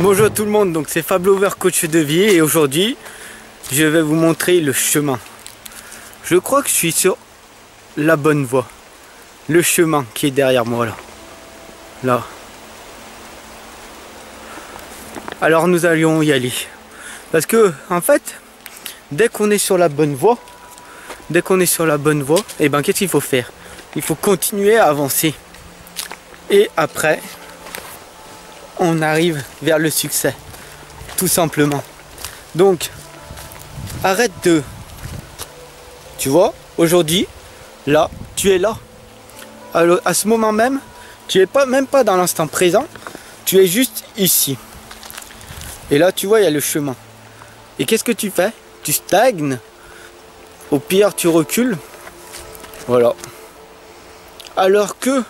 Bonjour tout le monde, donc c'est Fab Lover, coach de vie, et aujourd'hui je vais vous montrer le chemin. Je crois que je suis sur la bonne voie. Le chemin qui est derrière moi là. Là. Alors nous allions y aller. Parce que en fait, dès qu'on est sur la bonne voie, et ben qu'est-ce qu'il faut faire? Il faut continuer à avancer. Et après, on arrive vers le succès. Tout simplement. Donc, arrête de... Tu vois, aujourd'hui, là, tu es là. Alors, à ce moment même, tu n'es même pas dans l'instant présent. Tu es juste ici. Et là, tu vois, il y a le chemin. Et qu'est-ce que tu fais? Tu stagnes. Au pire, tu recules. Voilà. Alors que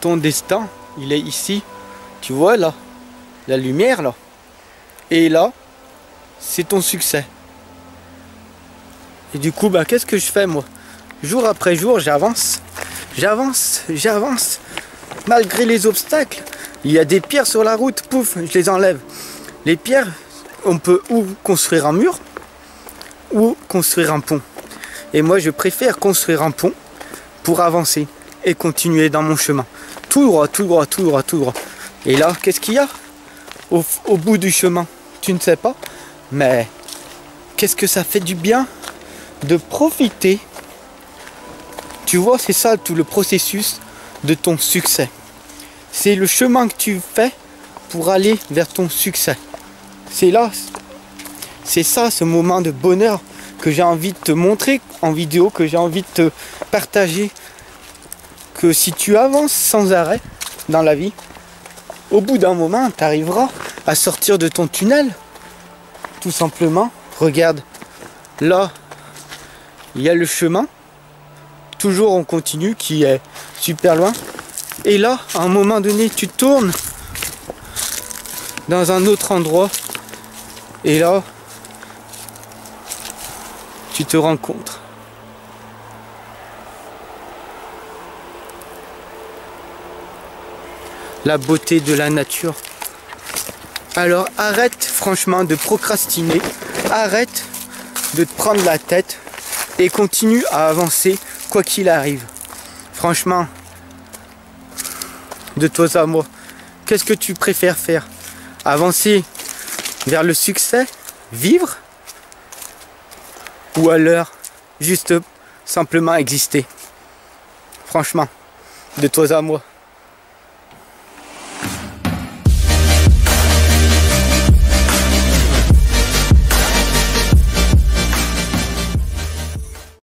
ton destin, il est ici. Tu vois là, la lumière là. Et là, c'est ton succès. Et du coup, bah, qu'est-ce que je fais moi? Jour après jour, j'avance. J'avance. Malgré les obstacles, il y a des pierres sur la route. Pouf, je les enlève. Les pierres, on peut ou construire un mur, ou construire un pont. Et moi, je préfère construire un pont pour avancer et continuer dans mon chemin. Tout droit, tout droit, tout droit, tout droit. Et là, qu'est-ce qu'il y a au bout du chemin? Tu ne sais pas. Mais qu'est-ce que ça fait du bien de profiter. Tu vois, c'est ça tout le processus de ton succès. C'est le chemin que tu fais pour aller vers ton succès. C'est là, c'est ça ce moment de bonheur que j'ai envie de te montrer en vidéo, que j'ai envie de te partager. Que si tu avances sans arrêt dans la vie, au bout d'un moment, tu arriveras à sortir de ton tunnel. Tout simplement, regarde, là, il y a le chemin. Toujours on continue, qui est super loin. Et là, à un moment donné, tu tournes dans un autre endroit. Et là, tu te rencontres. La beauté de la nature. Alors arrête franchement de procrastiner, arrête de te prendre la tête et continue à avancer quoi qu'il arrive. Franchement, de toi à moi, qu'est-ce que tu préfères faire? Avancer vers le succès, vivre, ou alors juste simplement exister? Franchement, de toi à moi.